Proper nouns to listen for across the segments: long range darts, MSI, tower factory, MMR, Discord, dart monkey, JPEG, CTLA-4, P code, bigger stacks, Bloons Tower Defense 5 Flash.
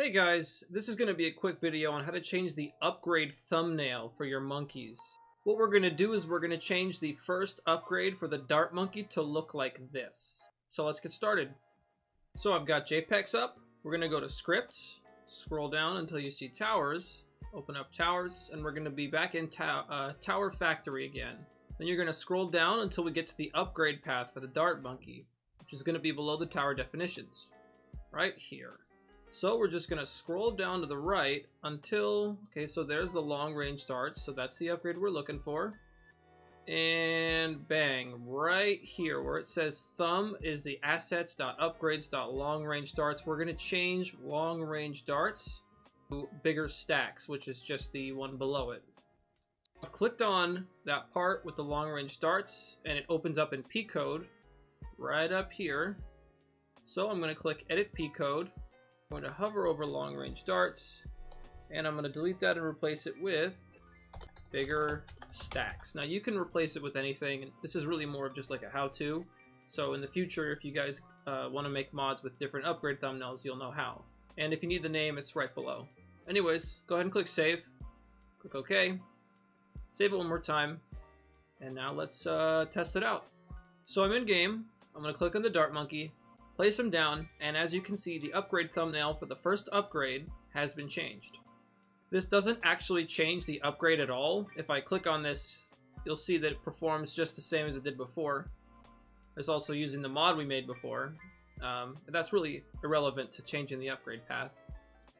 Hey guys, this is going to be a quick video on how to change the upgrade thumbnail for your monkeys. What we're going to do is we're going to change the first upgrade for the dart monkey to look like this. So let's get started. So I've got JPEGs up. We're going to go to scripts, scroll down until you see towers, open up towers, and we're going to be back in tower factory again. Then you're going to scroll down until we get to the upgrade path for the dart monkey, which is going to be below the tower definitions, right here. So we're just going to scroll down to the right until, okay, so there's the long range darts. So that's the upgrade we're looking for. And bang, right here where it says thumb is the assets.upgrades.long range darts. We're going to change long range darts to bigger stacks, which is just the one below it. I've clicked on that part with the long range darts and it opens up in P code right up here. So I'm going to click edit P code. I'm going to hover over long range darts and I'm going to delete that and replace it with bigger stacks. Now you can replace it with anything. This is really more of just like a how-to. So in the future, if you guys want to make mods with different upgrade thumbnails, you'll know how. And if you need the name, it's right below. Anyways, go ahead and click save. Click OK. Save it one more time. And now let's test it out. So I'm in game. I'm going to click on the dart monkey. Place them down, and as you can see, the upgrade thumbnail for the first upgrade has been changed. This doesn't actually change the upgrade at all. If I click on this, you'll see that it performs just the same as it did before. It's also using the mod we made before. That's really irrelevant to changing the upgrade path.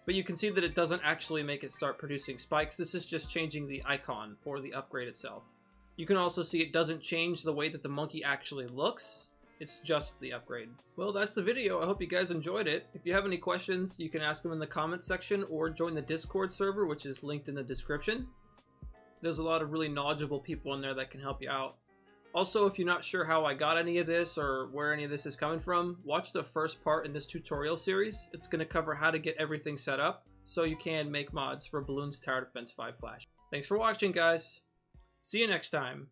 But you can see that it doesn't actually make it start producing spikes. This is just changing the icon for the upgrade itself. You can also see it doesn't change the way that the monkey actually looks. It's just the upgrade. Well, that's the video. I hope you guys enjoyed it. If you have any questions, you can ask them in the comments section or join the Discord server, which is linked in the description. There's a lot of really knowledgeable people in there that can help you out. Also, if you're not sure how I got any of this or where any of this is coming from, watch the first part in this tutorial series. It's going to cover how to get everything set up so you can make mods for Bloons Tower Defense 5 Flash. Thanks for watching, guys. See you next time.